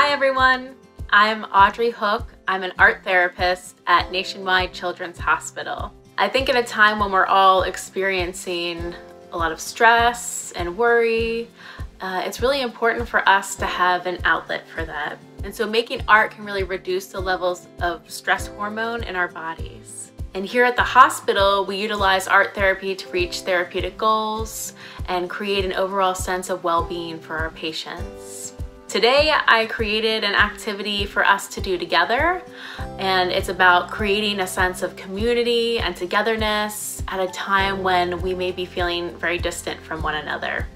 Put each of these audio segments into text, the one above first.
Hi everyone, I'm Audrey Hook. I'm an art therapist at Nationwide Children's Hospital. I think at a time when we're all experiencing a lot of stress and worry, it's really important for us to have an outlet for that. And so making art can really reduce the levels of stress hormone in our bodies. And here at the hospital, we utilize art therapy to reach therapeutic goals and create an overall sense of well-being for our patients. Today, I created an activity for us to do together, and it's about creating a sense of community and togetherness at a time when we may be feeling very distant from one another.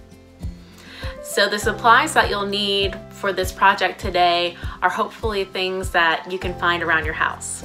So the supplies that you'll need for this project today are hopefully things that you can find around your house.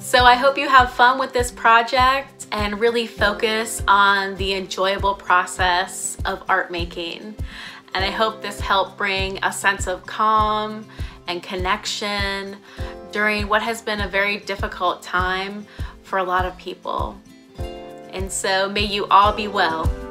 So I hope you have fun with this project and really focus on the enjoyable process of art making. And I hope this helped bring a sense of calm and connection during what has been a very difficult time for a lot of people. And so may you all be well.